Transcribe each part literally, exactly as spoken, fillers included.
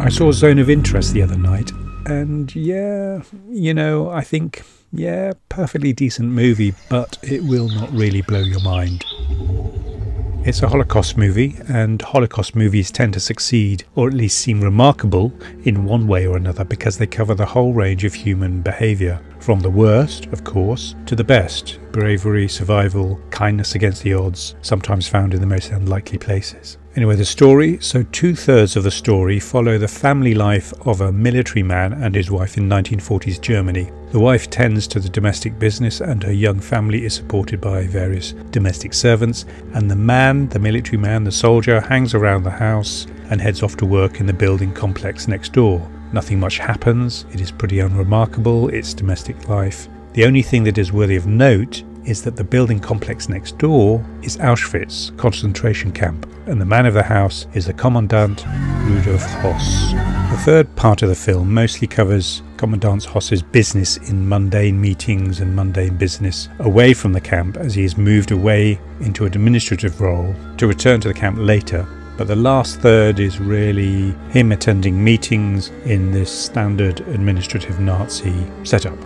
I saw Zone of Interest the other night, and yeah, you know, I think, yeah, perfectly decent movie, but it will not really blow your mind. It's a Holocaust movie, and Holocaust movies tend to succeed, or at least seem remarkable, in one way or another, because they cover the whole range of human behaviour, from the worst, of course, to the best, bravery, survival, kindness against the odds, sometimes found in the most unlikely places. Anyway, the story, so two-thirds of the story follow the family life of a military man and his wife in nineteen forties Germany. The wife tends to the domestic business and her young family is supported by various domestic servants, and the man, the military man, the soldier, hangs around the house and heads off to work in the building complex next door. Nothing much happens, it is pretty unremarkable, it's domestic life. The only thing that is worthy of note is that the building complex next door is Auschwitz concentration camp, and the man of the house is the Commandant Rudolf Hoss. The third part of the film mostly covers Commandant Hoss's business in mundane meetings and mundane business away from the camp, as he is moved away into an administrative role to return to the camp later. But the last third is really him attending meetings in this standard administrative Nazi setup.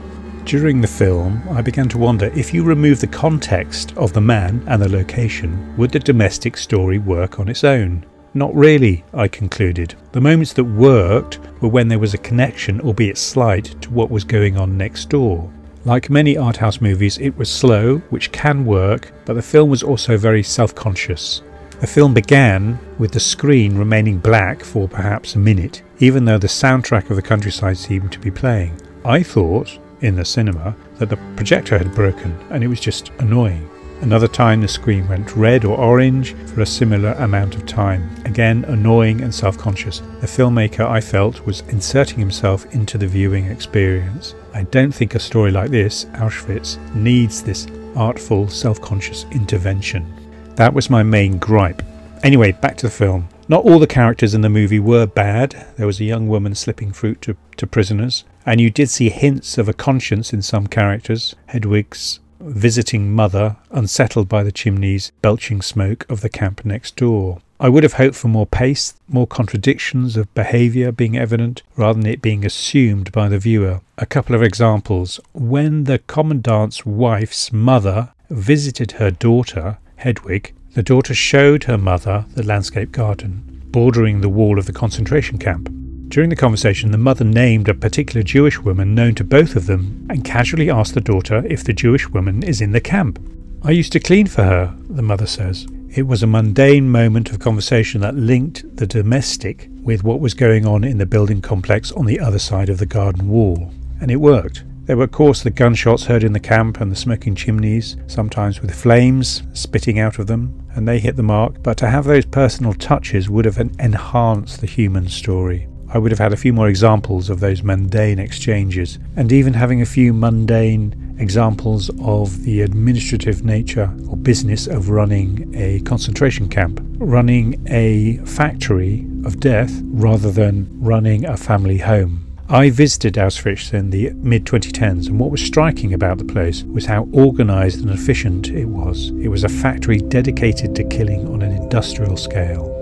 During the film, I began to wonder, if you remove the context of the man and the location, would the domestic story work on its own? Not really, I concluded. The moments that worked were when there was a connection, albeit slight, to what was going on next door. Like many arthouse movies, it was slow, which can work, but the film was also very self-conscious. The film began with the screen remaining black for perhaps a minute, even though the soundtrack of the countryside seemed to be playing. I thought, in the cinema, that the projector had broken and it was just annoying. Another time the screen went red or orange for a similar amount of time. Again, annoying and self-conscious. The filmmaker, I felt, was inserting himself into the viewing experience. I don't think a story like this, Auschwitz, needs this artful, self-conscious intervention. That was my main gripe. Anyway, back to the film. Not all the characters in the movie were bad. There was a young woman slipping fruit to, to prisoners, and you did see hints of a conscience in some characters. Hedwig's visiting mother, unsettled by the chimneys, belching smoke of the camp next door. I would have hoped for more pace, more contradictions of behaviour being evident, rather than it being assumed by the viewer. A couple of examples. When the commandant's wife's mother visited her daughter, Hedwig, the daughter showed her mother the landscape garden, bordering the wall of the concentration camp. During the conversation, the mother named a particular Jewish woman known to both of them and casually asked the daughter if the Jewish woman is in the camp. "I used to clean for her," the mother says. It was a mundane moment of conversation that linked the domestic with what was going on in the building complex on the other side of the garden wall, and it worked. There were, of course, the gunshots heard in the camp and the smoking chimneys, sometimes with flames spitting out of them, and they hit the mark, but to have those personal touches would have enhanced the human story. I would have had a few more examples of those mundane exchanges, and even having a few mundane examples of the administrative nature or business of running a concentration camp, running a factory of death rather than running a family home. I visited Auschwitz in the mid twenty tens, and what was striking about the place was how organised and efficient it was. It was a factory dedicated to killing on an industrial scale.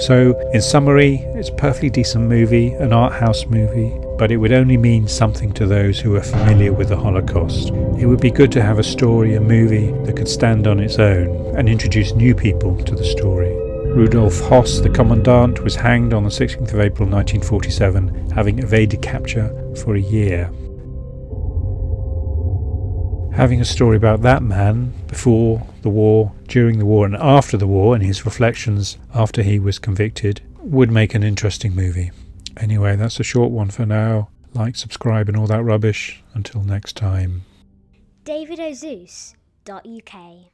So, in summary, it's a perfectly decent movie, an art house movie, but it would only mean something to those who are familiar with the Holocaust. It would be good to have a story, a movie, that could stand on its own and introduce new people to the story. Rudolf Hoss, the Commandant, was hanged on the sixteenth of April nineteen forty-seven, having evaded capture for a year. Having a story about that man before the war, during the war and after the war, and his reflections after he was convicted, would make an interesting movie. Anyway, that's a short one for now. Like, subscribe and all that rubbish. Until next time. David O Zeus dot U K